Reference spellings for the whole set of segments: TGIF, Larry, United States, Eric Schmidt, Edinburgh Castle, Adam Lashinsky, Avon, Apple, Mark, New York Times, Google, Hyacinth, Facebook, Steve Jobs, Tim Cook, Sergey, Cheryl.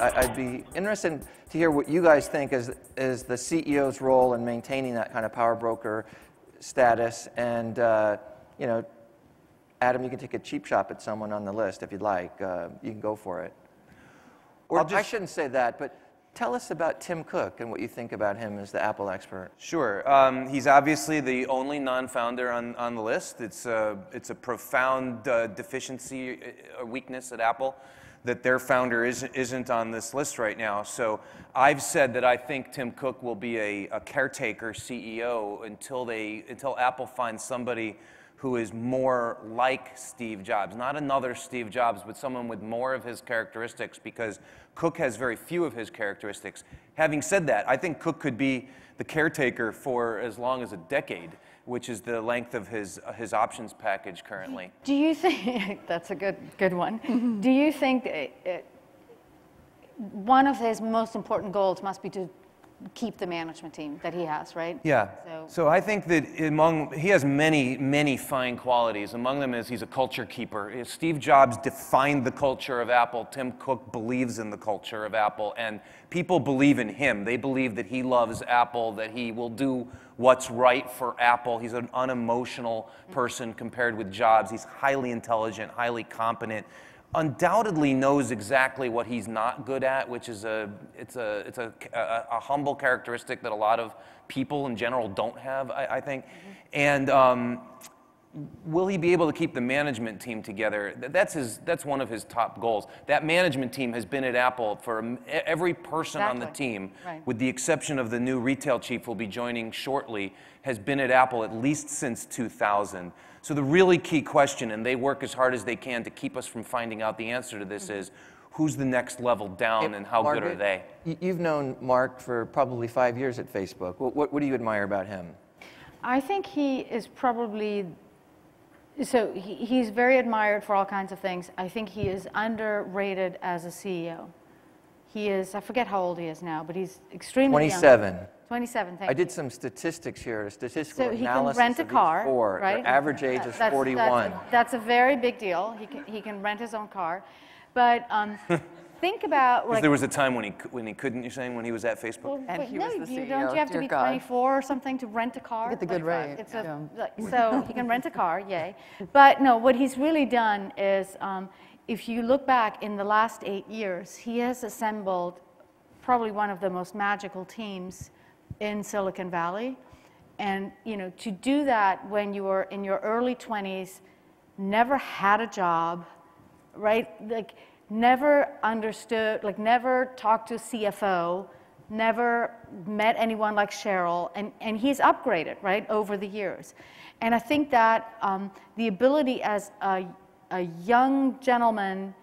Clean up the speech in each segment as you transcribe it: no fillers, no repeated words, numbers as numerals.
I'd be interested to hear what you guys think is the CEO's role in maintaining that kind of power broker status. And, you know, Adam, you can take a cheap shot at someone on the list if you'd like. You can go for it. Or I shouldn't say that, but tell us about Tim Cook and what you think about him as the Apple expert. Sure. He's obviously the only non-founder on the list. It's a profound deficiency or weakness at Apple that their founder isn't on this list right now. So I've said that I think Tim Cook will be a caretaker CEO until Apple finds somebody who is more like Steve Jobs. Not another Steve Jobs, but someone with more of his characteristics, because Cook has very few of his characteristics. Having said that, I think Cook could be the caretaker for as long as a decade, which is the length of his options package currently. Do you think, that's a good one. Do you think one of his most important goals must be to keep the management team that he has, right? Yeah. So I think that he has many, many fine qualities. Among them is he's a culture keeper. Steve Jobs defined the culture of Apple. Tim Cook believes in the culture of Apple, and people believe in him. They believe that he loves Apple, that he will do what's right for Apple. He's an unemotional person compared with Jobs. He's highly intelligent, highly competent. Undoubtedly knows exactly what he's not good at, which is a humble characteristic that a lot of people in general don't have, I think. And will he be able to keep the management team together? That's one of his top goals. That management team has been at Apple for every person on the team, right, with the exception of the new retail chief who will be joining shortly, has been at Apple at least since 2000. So the really key question, and they work as hard as they can to keep us from finding out the answer to this, is who's the next level down, and how good are they? You've known Mark for probably 5 years at Facebook. What do you admire about him? I think he is probably, so he's very admired for all kinds of things. I think he is underrated as a CEO. He is, I forget how old he is now, but he's extremely 27. Young. 27, thank you. I did some statistics here, a statistical analysis. So he can rent a car, right? Their average age is 41. That's a very big deal. He can rent his own car. But think about, like, there was a time when he couldn't, you're saying, when he was at Facebook? Well, and he was the CEO. Don't you have to be 24 or something to rent a car? You get the good rate. So he can rent a car, yay. But no, what he's really done is, if you look back in the last 8 years, he has assembled probably one of the most magical teams in Silicon Valley. And you know, to do that when you were in your early 20s, never had a job, right? Like never understood, like never talked to a CFO, never met anyone like Cheryl, and he's upgraded, right, over the years. And I think that the ability as a young gentleman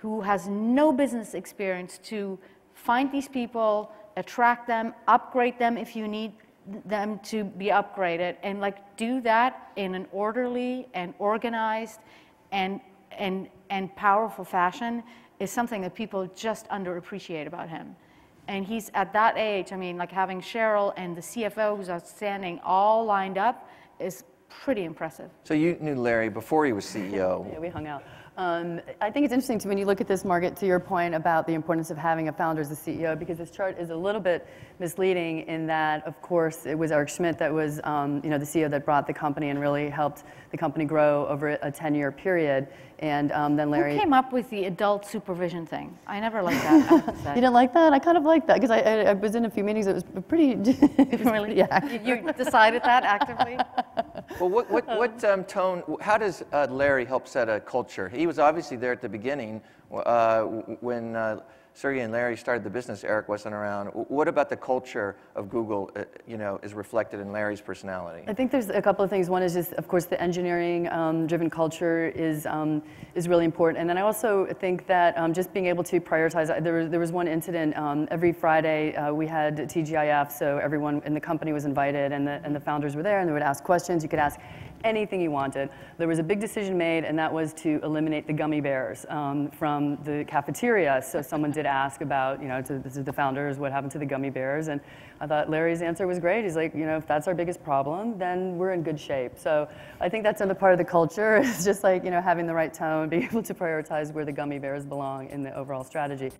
who has no business experience to find these people, attract them, upgrade them if you need them to be upgraded, and like do that in an orderly and organized and powerful fashion is something that people just underappreciate about him. And he's at that age, I mean, like having Cheryl and the CFO who's outstanding all lined up is pretty impressive. So you knew Larry before he was CEO. Yeah, we hung out. I think it's interesting too, when you look at this market, to your point about the importance of having a founder as a CEO, because this chart is a little bit misleading in that, of course, it was Eric Schmidt that was you know, the CEO that brought the company and really helped the company grow over a 10-year period. And then Larry. Who came up with the adult supervision thing? I never liked that. I have to say. You didn't like that? I kind of liked that, because I was in a few meetings. It was pretty. It was really? Yeah. You decided that actively? Well, what tone? How does Larry help set a culture? He was obviously there at the beginning when Sergey and Larry started the business. Eric wasn't around. What about the culture of Google, you know, is reflected in Larry's personality? I think there's a couple of things. One is just, of course, the engineering-driven culture is really important. And then I also think that just being able to prioritize. There was one incident. Every Friday we had TGIF, so everyone in the company was invited, and the founders were there, and they would ask questions. You could ask anything you wanted. There was a big decision made, and that was to eliminate the gummy bears from the cafeteria. So someone did ask about, you know, this is the founders, what happened to the gummy bears? And I thought Larry's answer was great. He's like, you know, if that's our biggest problem, then we're in good shape. So I think that's another part of the culture. It's just like, you know, having the right tone, being able to prioritize where the gummy bears belong in the overall strategy.